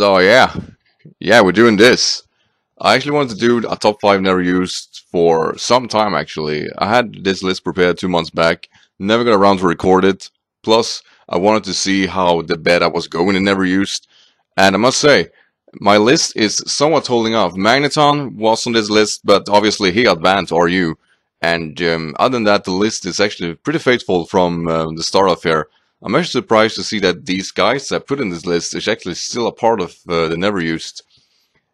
So yeah, we're doing this. I actually wanted to do a top 5 never used for some time actually. I had this list prepared 2 months back, never got around to record it. Plus, I wanted to see how the bed I was going and never used. And I must say, my list is somewhat holding off. Magneton was on this list, but obviously he got banned, or you. And other than that, the list is actually pretty faithful from the start of here. I'm actually surprised to see that these guys I put in this list is actually still a part of the never used.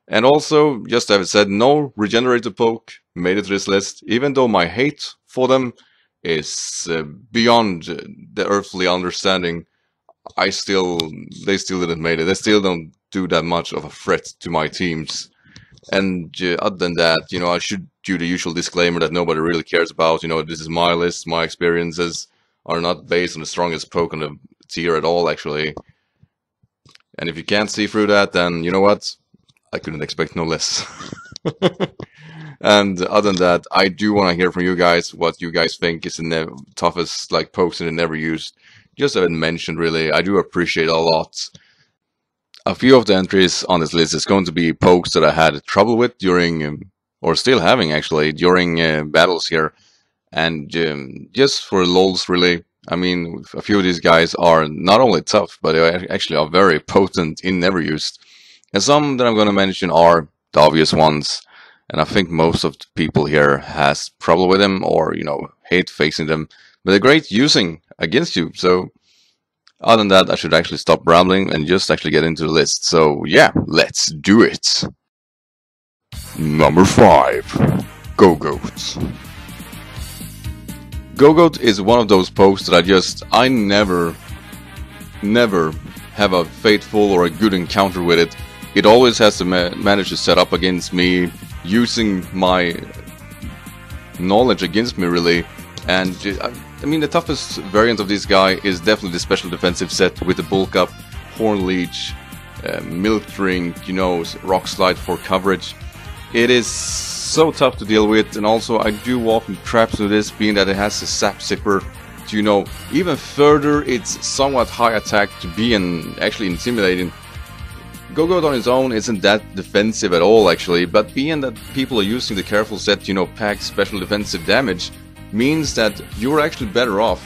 And also, just as I said, no regenerator poke made it to this list, even though my hate for them is beyond the earthly understanding. They still didn't make it. They still don't do that much of a threat to my teams. And other than that, you know, I should do the usual disclaimer that nobody really cares about. You know, this is my list. My experiences are not based on the strongest poke on the tier at all, actually. And if you can't see through that, then you know what? I couldn't expect no less. And other than that, I do want to hear from you guys what you guys think is the toughest, like, pokes that I never used. Just haven't mentioned, really. I do appreciate a lot. A few of the entries on this list is going to be pokes that I had trouble with during, or still having actually, during battles here. And just for lols, really. I mean, a few of these guys are not only tough, but they actually are very potent in never used. And some that I'm going to mention are the obvious ones. And I think most of the people here has trouble with them, or, you know, hate facing them. But they're great using against you. So other than that, I should actually stop rambling and just actually get into the list. So yeah, let's do it. Number 5. Gogoat. Gogoat is one of those pokes that I never have a faithful or a good encounter with it. It always has to manage to set up against me, using my knowledge against me, really. And I mean, the toughest variant of this guy is definitely the special defensive set with the bulk up, horn leech, milk drink, you know, rock slide for coverage. It is so tough to deal with, and also I do walk in traps with this, being that it has a sap zipper to, you know, even further its somewhat high attack to be and actually intimidating. Gogoat on his own isn't that defensive at all, actually, but being that people are using the careful set, you know, pack special defensive damage, means that you're actually better off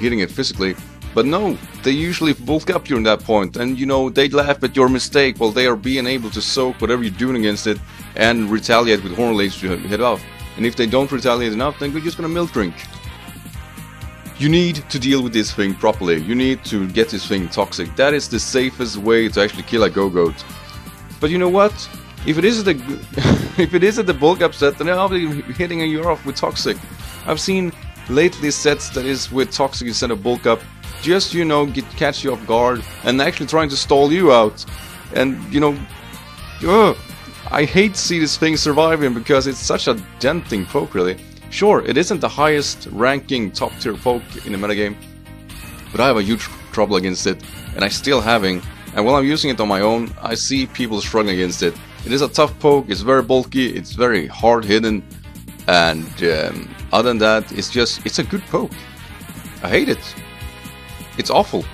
hitting it physically. But no, they usually bulk up during that point, and you know, they laugh at your mistake while they are being able to soak whatever you're doing against it and retaliate with horn leech to hit off. And if they don't retaliate enough, then you're just gonna milk drink. You need to deal with this thing properly. You need to get this thing toxic. That is the safest way to actually kill a Gogoat. But you know what? If it isn't the bulk up set, then I'll be hitting you off with toxic. I've seen lately sets that is with toxic instead of bulk up, just, you know, catch you off guard and actually trying to stall you out. And you know, I hate to see this thing surviving because it's such a denting poke, really. Sure, it isn't the highest ranking top tier poke in the metagame, but I have a huge trouble against it, and I still having. And while I'm using it on my own, I see people struggling against it. It is a tough poke, it's very bulky, it's very hard hidden. And other than that, it's a good poke. I hate it. It's awful.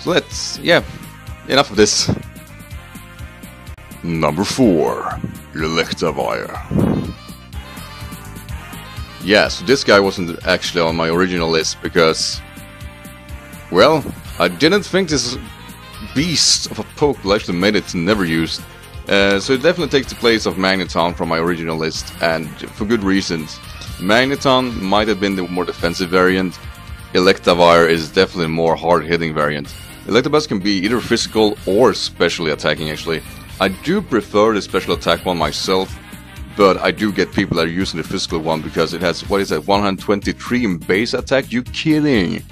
So enough of this. Number 4, Electivire. Yeah, so this guy wasn't actually on my original list because, well, I didn't think this beast of a poke actually made it to never used. So it definitely takes the place of Magneton from my original list, and for good reasons. Magneton might have been the more defensive variant. Electivire is definitely a more hard-hitting variant. Electabuzz can be either physical or specially attacking, actually. I do prefer the special attack one myself, but I do get people that are using the physical one because it has, what is that, 123 in base attack? You kidding!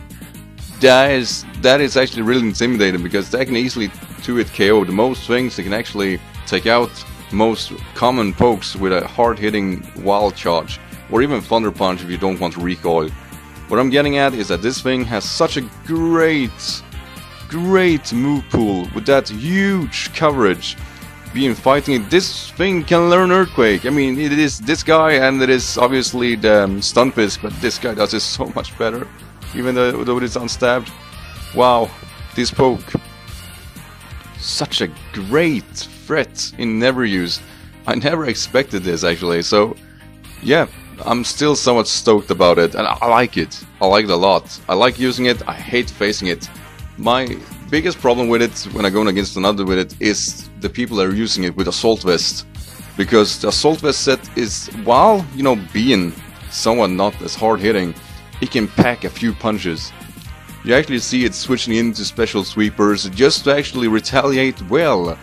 That is actually really intimidating because that can easily 2-hit KO the most things. They can actually take out most common pokes with a hard-hitting wild charge, or even thunder punch if you don't want to recoil. What I'm getting at is that this thing has such a great move pool with that huge coverage. Being fighting it, this thing can learn earthquake. I mean, it is this guy, and it is obviously the Stunfisk, but this guy does it so much better, even though it is unstabbed. Wow, this poke. such a great threat in never use. I never expected this actually, so yeah, I'm still somewhat stoked about it, and I like it. I like it a lot. I like using it, I hate facing it. My biggest problem with it, when I'm going against another with it, is the people that are using it with Assault Vest. Because the Assault Vest set is, while, you know, being somewhat not as hard hitting, it can pack a few punches. You actually see it switching into special sweepers just to actually retaliate well.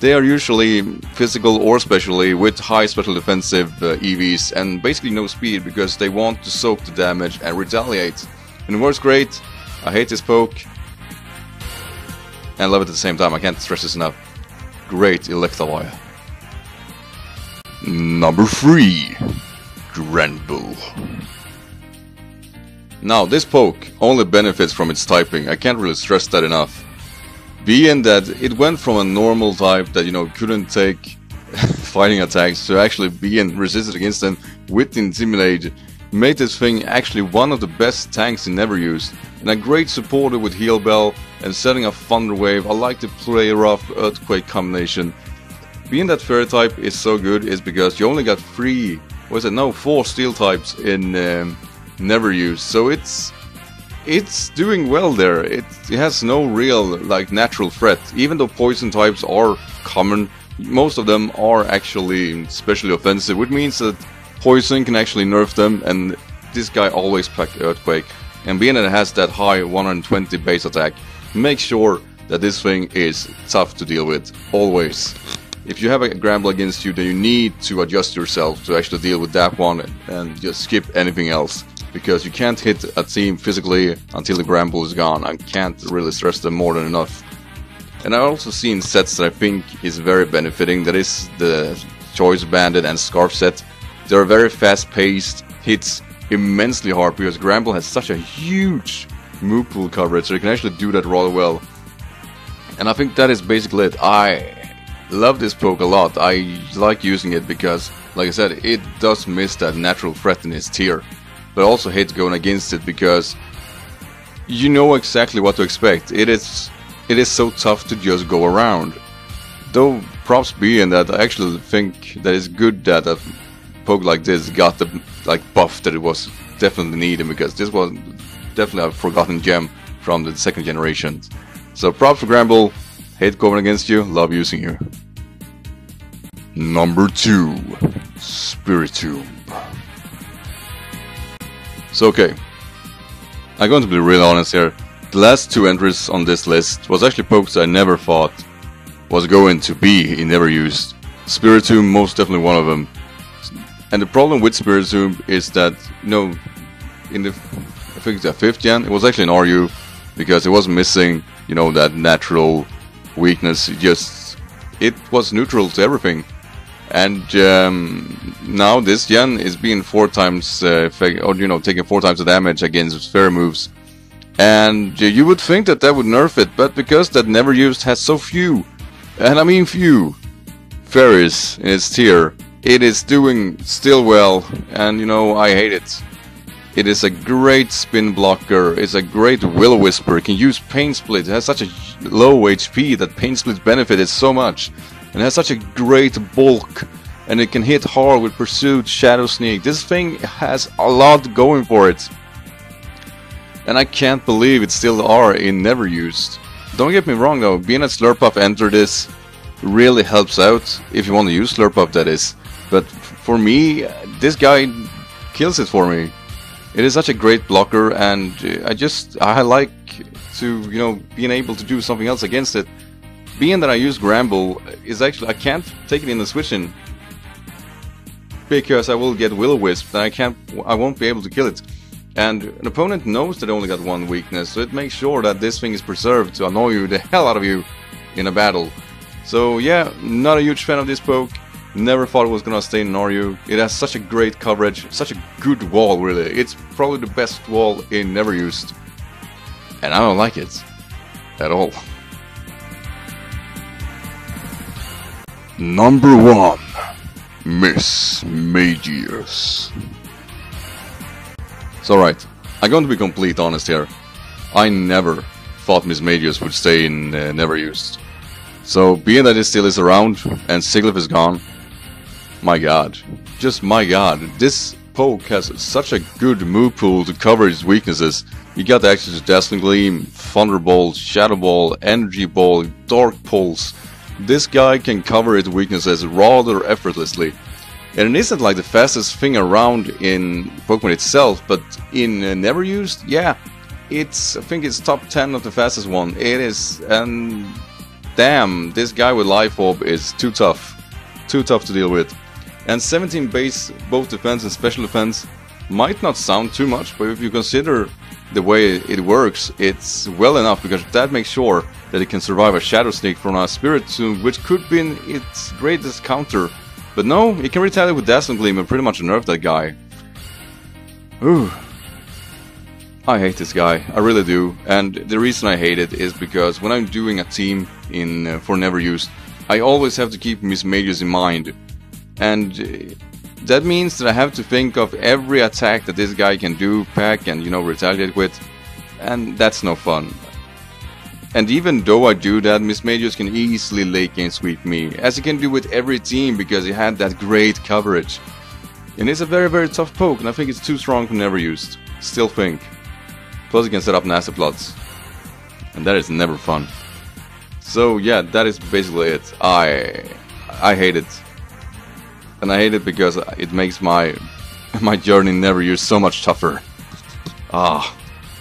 They are usually physical or specially with high special defensive EVs and basically no speed because they want to soak the damage and retaliate. And it works great. I hate this poke. And love it at the same time, I can't stress this enough. Great Electivire. Number 3. Granbull. Now, this poke only benefits from its typing, I can't really stress that enough. Being that it went from a normal type that, you know, couldn't take fighting attacks to actually being resisted against them with Intimidate, made this thing actually one of the best tanks in never used, and a great supporter with Heal Bell and setting up Thunder Wave. I like the play rough Earthquake combination. Being that Fairy type is so good is because you only got four Steel types in never used, so it's doing well there. It has no real like natural threat. Even though poison types are common, most of them are actually specially offensive, which means that poison can actually nerf them, and this guy always packs Earthquake. And being that it has that high 120 base attack, make sure that this thing is tough to deal with always. If you have a Granbull against you, then you need to adjust yourself to actually deal with that one and just skip anything else, because you can't hit a team physically until the Granbull is gone. I can't really stress them more than enough. And I've also seen sets that I think is very benefiting, that is the Choice Bandit and Scarf set. They're very fast paced, hits immensely hard because Granbull has such a huge move pool coverage, so you can actually do that rather well. And I think that is basically it. I love this poke a lot. I like using it because, like I said, it does miss that natural threat in its tier. But I also hate going against it because you know exactly what to expect. It is so tough to just go around. Though props being that I actually think that it's good that a poke like this got the like buff that it was definitely needing, because this was definitely a forgotten gem from the second generation. So props for Granbull. Hate going against you, love using you. Number 2, Spiritomb. So okay, I'm going to be real honest here. The last two entries on this list was actually pokes I never thought was going to be in never used. Spiritomb most definitely one of them. And the problem with Spiritomb is that, you know, in the I think the 5th gen, it was actually an RU because it was missing, you know, that natural weakness. It was neutral to everything. And now this gen is being 4 times, taking 4 times the damage against fair moves. And you would think that that would nerf it, but because that never used has so few, and I mean few, fairies in its tier, it is doing still well, and you know, I hate it. It is a great spin blocker, it's a great will whisper, it can use Pain Split, it has such a low HP that Pain Split benefited so much. And it has such a great bulk, and it can hit hard with Pursuit, Shadow Sneak. This thing has a lot going for it. And I can't believe it still are in never used. Don't get me wrong though, being a Slurpuff enter this really helps out, if you want to use Slurpuff that is. But for me, this guy kills it for me. It is such a great blocker, and I like to, you know, being able to do something else against it. Being that I use Granbull is actually, I can't take it in the switching because I will get Will-O-Wisp and I won't be able to kill it. And an opponent knows that I only got one weakness, so it makes sure that this thing is preserved to annoy you the hell out of you in a battle. So yeah, not a huge fan of this poke. Never thought it was gonna stay in RU. It has such a great coverage, such a good wall really. It's probably the best wall in never used. And I don't like it. At all. Number 1. Mismagius. So right, I'm going to be complete honest here. I never thought Mismagius would stay in never used. So, being that it still is around and Siglif is gone, my god. Just my god. This Poke has such a good move pool to cover its weaknesses. You got the access to Dazzling Gleam, Thunderbolt, Shadow Ball, Energy Ball, Dark Pulse. This guy can cover its weaknesses rather effortlessly. And it isn't like the fastest thing around in Pokemon itself, but in Never Used, yeah, I think it's top 10 of the fastest one. It is, and damn, this guy with Life Orb is too tough to deal with. And 17 base, both defense and special defense, might not sound too much, but if you consider the way it works, it's well enough, because that makes sure that it can survive a Shadow Sneak from a Spiritomb, which could be its greatest counter. But no, it can retaliate with Dazzling Gleam and pretty much nerf that guy. Ooh. I hate this guy, I really do. And the reason I hate it is because when I'm doing a team in for Never Used, I always have to keep Mismagius in mind. And that means that I have to think of every attack that this guy can do, pack and, you know, retaliate with. And that's no fun. And even though I do that, Mismagius can easily late game sweep me, as he can do with every team because he had that great coverage. And it's a very, very tough poke, and I think it's too strong for Never Used. Still think. Plus he can set up nasty plots. And that is never fun. So yeah, that is basically it. I hate it. And I hate it because it makes my journey Never Used so much tougher. Ah,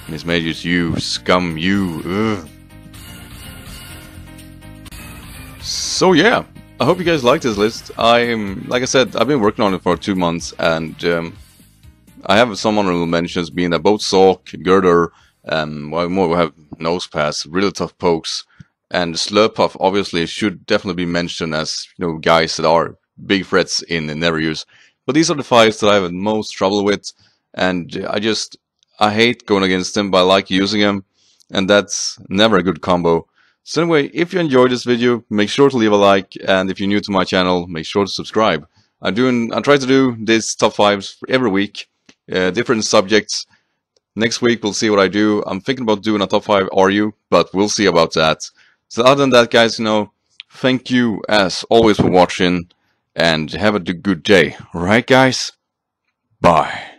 Mismagius, you scum, you. Ugh. So yeah, I hope you guys like this list. Like I said, I've been working on it for 2 months, and I have some honorable mentions, being that both Sawk, Girder, well, more we have Nosepass, really tough pokes, and Slurpuff obviously should definitely be mentioned as, you know, guys that are big threats in Never Use. But these are the fives that I have most trouble with, and I hate going against them, but I like using them, and that's never a good combo. So anyway, if you enjoyed this video, make sure to leave a like, and if you're new to my channel, make sure to subscribe. I try to do these top fives every week, different subjects. Next week we'll see what I do. I'm thinking about doing a top 5 RU, but we'll see about that. So other than that, guys, you know, thank you as always for watching, and have a good day. Alright guys, bye.